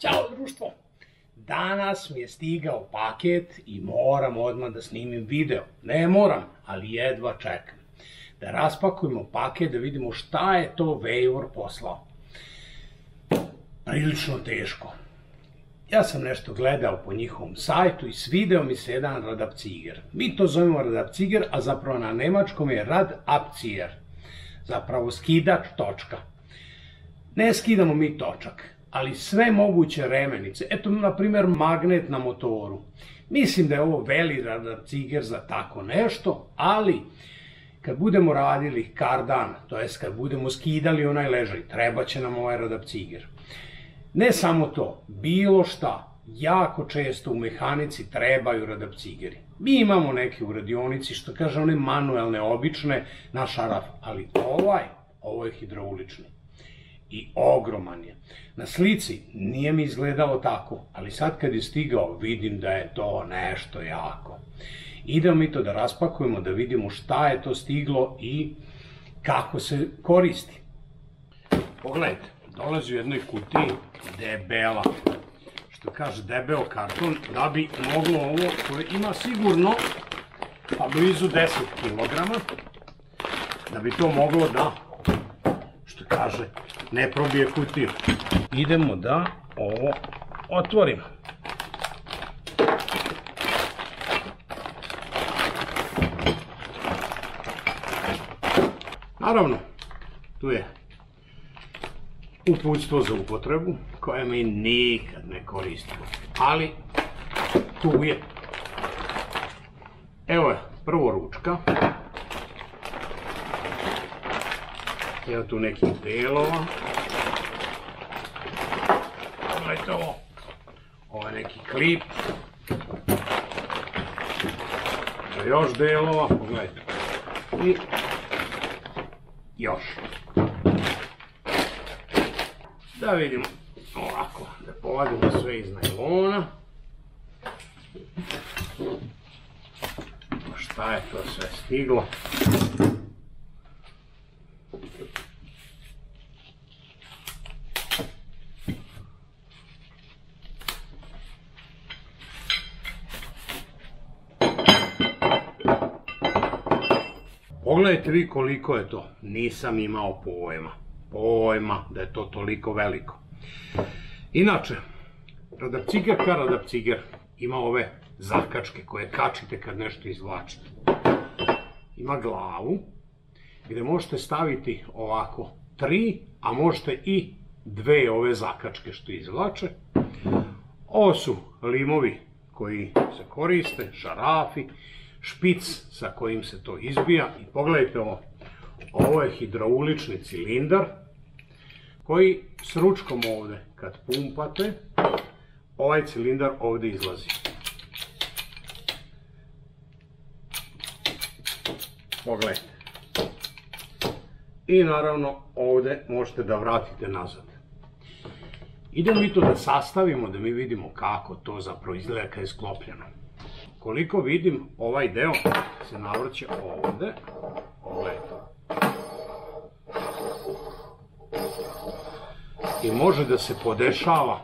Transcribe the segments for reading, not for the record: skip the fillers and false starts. Ćao društvo! Danas mi je stigao paket i moram odmah da snimim video. Ne moram, ali jedva čekam. Da raspakujemo paket, da vidimo šta je to Vevor poslao. Prilično teško. Ja sam nešto gledao po njihovom sajtu i svideo mi se jedan radapciger. Mi to zovemo radapciger, a zapravo na nemačkom je radapciger. Zapravo skidač točka. Ne skidamo mi točak, ali sve moguće remenice. Eto, na primjer, magnet na motoru. Mislim da je ovo veli radapciger za tako nešto, ali kad budemo radili kardan, to jest kad budemo skidali onaj ležaj, treba će nam ovaj radapciger. Ne samo to, bilo šta, jako često u mehanici trebaju radapcigeri. Mi imamo neke u radionici, što kaže, one manuelne, obične, na šaraf, ali ovo je hidraulični. I ogroman je. Na slici nije mi izgledalo tako, ali sad kad je stigao vidim da je to nešto jako. Idemo mi to da raspakujemo, da vidimo šta je to stiglo i kako se koristi. Pogledajte, dolazi u jednoj kutiji debela, što kaže debeo karton, da bi moglo ovo koje ima sigurno pa blizu 10 kg, da bi to moglo da, što kaže, ne probije kutiju. Idemo da ovo otvorimo. Naravno, tu je uputstvo za upotrebu koje mi nikad ne koristimo, ali tu je. Evo je prvo ručka. Evo tu nekih delova. Pogledajte ovo. Ovo je neki klip. Evo još delova. Pogledajte. I još. Da vidimo ovako. Da povadimo sve iz najlona. Šta je to sve stiglo? Pogledajte vi koliko je to, nisam imao pojma da je to toliko veliko. Inače, radapciger ima ove zakačke koje kačite kad nešto izvlačite. Ima glavu gde možete staviti ovako 3, a možete i 2 ove zakačke što izvlače. Ovo su limovi koji se koriste, šarafi, špic sa kojim se to izbija i pogledajte ovo, ovo je hidraulični cilindar koji s ručkom ovde kad pumpate, ovaj cilindar ovde izlazi. Pogledajte. I naravno ovde možete da vratite nazad. Idemo mi to da sastavimo, da mi vidimo kako to zapravo izgleda kad je sklopljeno. Koliko vidim, ovaj deo se navrće ovde. I može da se podešava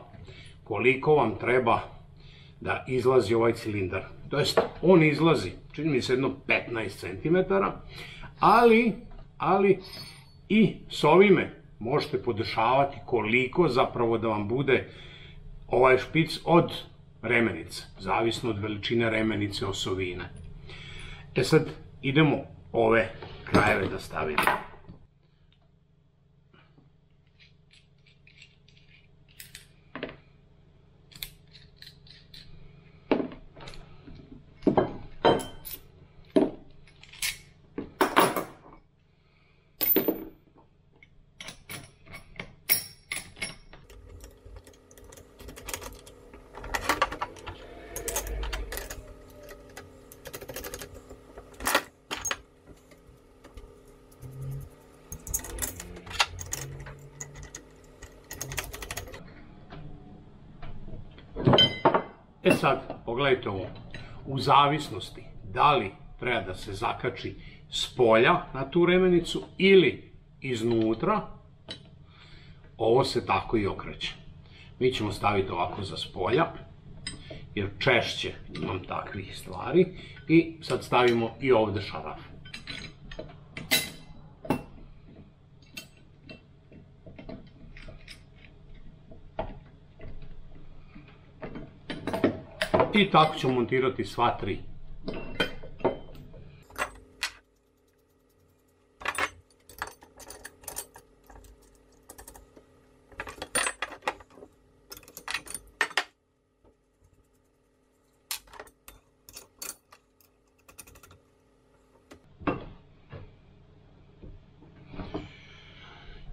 koliko vam treba da izlazi ovaj cilindar. To jest, on izlazi, čini mi se jedno 15 cm, ali i s ovime možete podešavati koliko zapravo da vam bude ovaj špic od remenice, zavisno od veličine remenice osovine. E sad idemo ove krajeve da stavimo. E sad, pogledajte ovo, u zavisnosti da li treba da se zakači s polja na tu remenicu ili iznutra, ovo se tako i okreće. mi ćemo staviti ovako za spolja, jer češće imam takvih stvari. I sad stavimo i ovde šaraf. I tako ću montirati sva tri.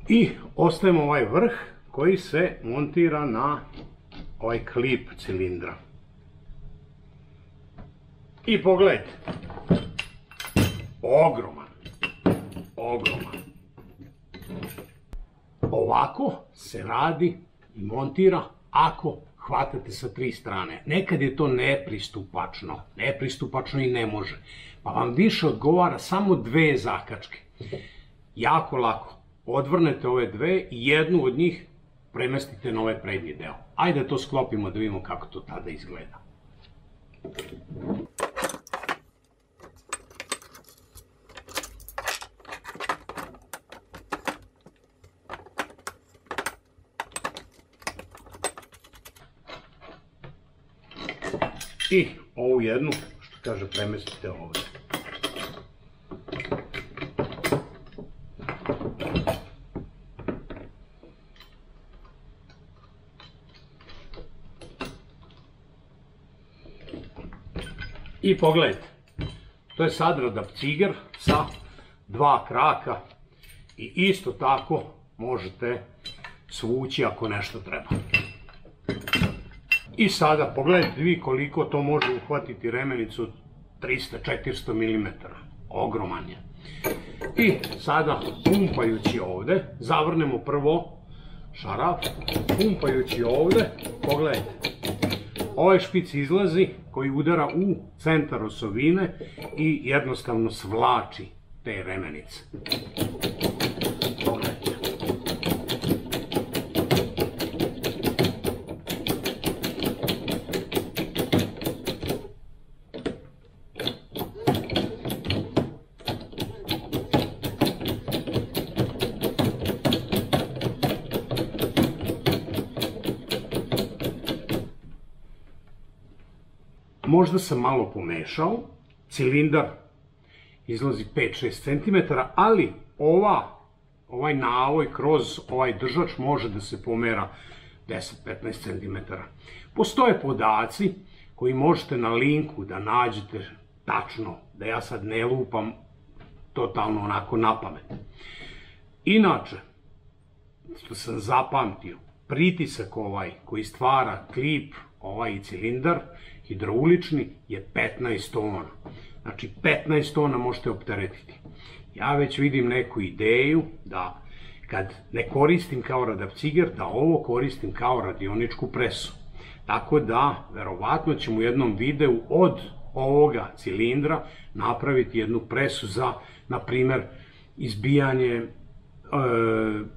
I ostavimo ovaj vrh koji se montira na ovaj klip cilindra. I pogledajte, ogroman. Ovako se radi i montira ako hvatate sa tri strane. Nekad je to nepristupačno i ne može. Pa vam više odgovara samo dve zakačke. Jako lako. Odvrnete ove dve i jednu od njih premestite na ovaj prednji deo. Ajde to sklopimo da vidimo kako to tada izgleda. I ovu jednu, što kaže, premestite ovdje. I pogledajte, to je sadrada ciger sa dva kraka i isto tako možete svući ako nešto treba. I sada pogledajte vi koliko to može uhvatiti remenicu 300-400 mm, ogroman je. I sada pumpajući ovde, zavrnemo prvo šaraf, pumpajući ovde, pogledajte. Ovaj špic izlazi koji udara u centar osovine i jednostavno svlači te remenice. Možda sam malo pomešao, cilindar izlazi 5-6 cm, ali ovaj navoj kroz ovaj držač može da se pomera 10-15 cm. Postoje podaci koji možete na linku da nađete tačno, da ja sad ne lupam totalno onako na pamet. Inače, što sam zapamtio, pritisak ovaj koji stvara klip, ovaj cilindar hidraulični je 15 tona. Znači 15 tona možete opteretiti. Ja već vidim neku ideju da kad ne koristim kao radapciger, da ovo koristim kao radioničku presu. Tako da, verovatno ćemo u jednom videu od ovoga cilindra napraviti jednu presu za, na primer, izbijanje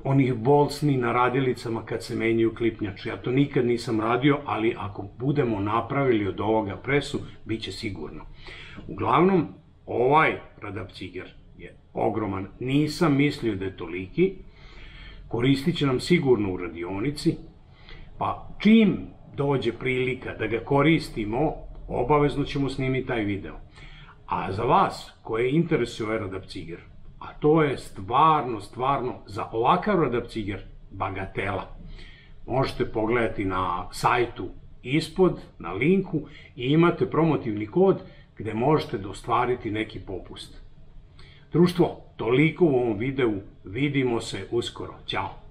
onih bolcni na radilicama kad se menjaju klipnjače. Ja to nikad nisam radio, ali ako budemo napravili od ovoga presu, bit će sigurno. Uglavnom, ovaj radapciger je ogroman. Nisam mislio da je toliki. Koristit će nam sigurno u radionici. Pa čim dođe prilika da ga koristimo, obavezno ćemo snimiti taj video. A za vas koje interesuje ovaj radapciger, a to je stvarno za ovakav radapciger bagatela. Možete pogledati na sajtu ispod, na linku, i imate promotivni kod gde možete da ostvarite neki popust. Društvo, toliko u ovom videu, vidimo se uskoro. Ćao!